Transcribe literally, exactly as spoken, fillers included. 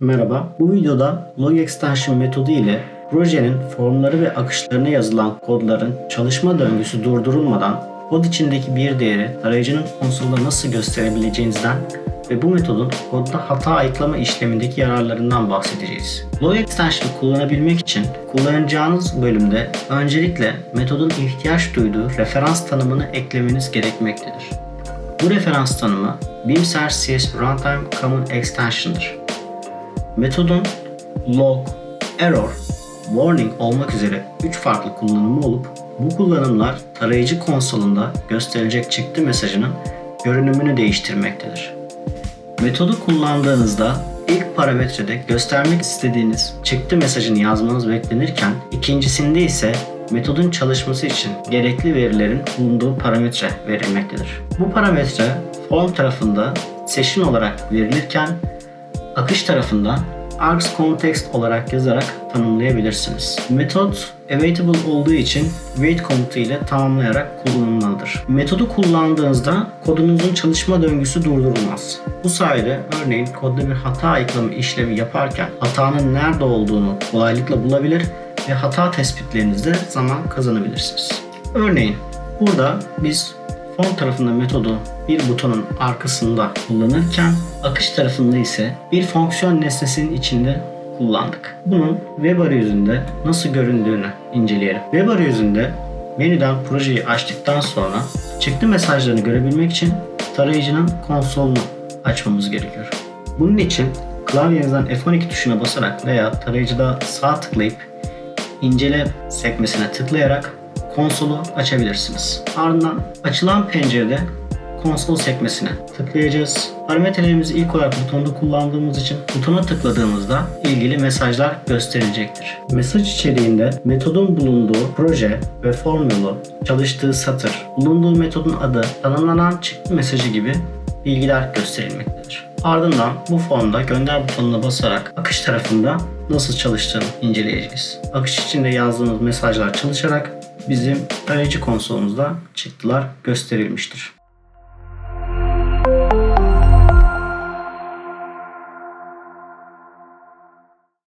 Merhaba, bu videoda Log Extension metodu ile projenin formları ve akışlarına yazılan kodların çalışma döngüsü durdurulmadan kod içindeki bir değeri tarayıcının konsolda nasıl gösterebileceğinizden ve bu metodun kodda hata ayıklama işlemindeki yararlarından bahsedeceğiz. Log Extension'ı kullanabilmek için kullanacağınız bölümde öncelikle metodun ihtiyaç duyduğu referans tanımını eklemeniz gerekmektedir. Bu referans tanımı BeamServ.cs Runtime Common Extension'dır. Metodun log, error, warning olmak üzere üç farklı kullanımı olup bu kullanımlar tarayıcı konsolunda gösterecek çıktı mesajının görünümünü değiştirmektedir. Metodu kullandığınızda ilk parametrede göstermek istediğiniz çıktı mesajını yazmanız beklenirken ikincisinde ise metodun çalışması için gerekli verilerin bulunduğu parametre verilmektedir. Bu parametre form tarafında session olarak verilirken akış tarafında args context olarak yazarak tanımlayabilirsiniz. Metot available olduğu için wait komutu ile tamamlayarak kullanılmalıdır. Metodu kullandığınızda kodunuzun çalışma döngüsü durdurulmaz. Bu sayede örneğin kodda bir hata ayıklama işlemi yaparken hatanın nerede olduğunu kolaylıkla bulabilir ve hata tespitlerinizde zaman kazanabilirsiniz. Örneğin burada biz form tarafında metodu bir butonun arkasında kullanırken akış tarafında ise bir fonksiyon nesnesinin içinde kullandık. Bunun web arayüzünde nasıl göründüğünü inceleyelim. Web arayüzünde menüden projeyi açtıktan sonra çıktı mesajlarını görebilmek için tarayıcının konsolunu açmamız gerekiyor. Bunun için klavyenizden F on iki tuşuna basarak veya tarayıcıda sağ tıklayıp incele sekmesine tıklayarak konsolu açabilirsiniz. Ardından açılan pencerede konsol sekmesine tıklayacağız. Parametrelerimizi ilk olarak butonda kullandığımız için butona tıkladığımızda ilgili mesajlar gösterilecektir. Mesaj içeriğinde metodun bulunduğu proje ve form yolu, çalıştığı satır, bulunduğu metodun adı, tanımlanan çıktı mesajı gibi bilgiler gösterilmektedir. Ardından bu formda gönder butonuna basarak akış tarafında nasıl çalıştığını inceleyeceğiz. Akış içinde yazdığımız mesajlar çalışarak bizim tarayıcı konsolumuzda çıktılar gösterilmiştir.